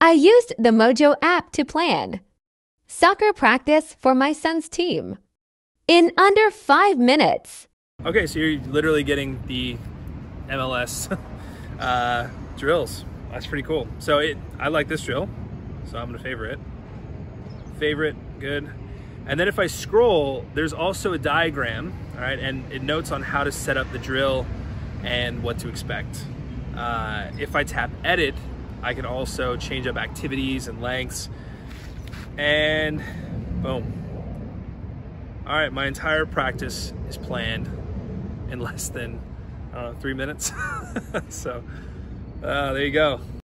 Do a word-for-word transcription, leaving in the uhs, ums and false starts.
I used the Mojo app to plan soccer practice for my son's team in under five minutes. Okay, so you're literally getting the M L S uh, drills. That's pretty cool. So it, I like this drill, so I'm gonna favorite it. Favorite, good. And then if I scroll, there's also a diagram, all right, and it notes on how to set up the drill and what to expect. Uh, if I tap edit, I can also change up activities and lengths, and boom. All right, my entire practice is planned in less than, I don't know, three minutes. So uh, there you go.